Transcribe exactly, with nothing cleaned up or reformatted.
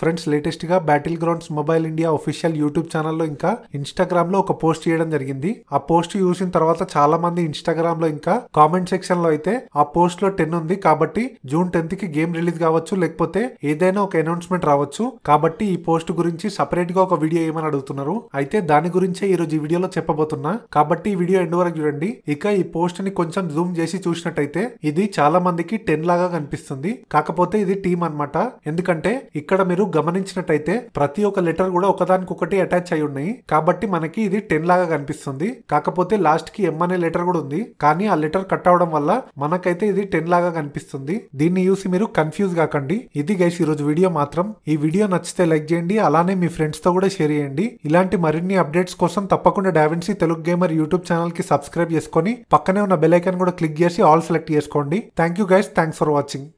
Friends latest గా battlegrounds mobile India official YouTube ఛానల్లో ఇంకా ఇన్స్టాగ్రామ్ లో ఒక పోస్ట్ చేయడం జరిగింది. ఆ పోస్ట్ చూసిన తర్వాత చాలా మంది ఇన్స్టాగ్రామ్ లో ఇంకా కామెంట్ సెక్షన్ లో అయితే ఆ పోస్ట్ లో టెన్ ఉంది కాబట్టి జూన్ టెన్త్ కి గేమ్ రిలీజ్ కావచ్చు, లేకపోతే ఏదైనా ఒక అనౌన్స్మెంట్ రావచ్చు కాబట్టి ఈ పోస్ట్ గురించి సపరేట్ గా ఒక వీడియో ఏమని అడుగుతున్నారు. అయితే దాని గురించే ఈ రోజు ఈ వీడియోలో చెప్పబోతున్నా కాబట్టి ఈ వీడియో ఎండ్ వరకు చూడండి. ఇక ఈ పోస్ట్ ని కొంచెం జూమ్ చేసి చూసినట్టయితే ఇది చాలా మందికి టెన్ లాగా కనిపిస్తుంది, కాకపోతే ఇది టీమ్ అన్నమాట. ఎందుకంటే ఇక్కడ మీరు గమనించినట్టయితే ప్రతి ఒక్క లెటర్ కూడా ఒకదానికొకటి అటాచ్ అయి ఉన్నాయి కాబట్టి మనకి ఇది టెన్ లాగా కనిపిస్తుంది. కాకపోతే లాస్ట్ కి ఎం అనే లెటర్ కూడా ఉంది, కానీ ఆ లెటర్ కట్ అవడం వల్ల మనకైతే ఇది టెన్ లాగా కనిపిస్తుంది. దీన్ని చూసి మీరు కన్ఫ్యూజ్ కాకండి. ఇది గైస్ ఈరోజు వీడియో మాత్రం. ఈ వీడియో నచ్చితే లైక్ చేయండి, అలానే మీ ఫ్రెండ్స్ తో కూడా షేర్ చేయండి. ఇలాంటి మరిన్ని అప్డేట్స్ కోసం తప్పకుండా Davinci Telugu gamer YouTube channel కి సబ్స్క్రైబ్ చేసుకుని పక్కనే ఉన్న బెల్ ఐకాన్ కూడా క్లిక్ చేసి ఆల్ సెలెక్ట్ చేసుకోండి. Thank you guys, thanks for watching.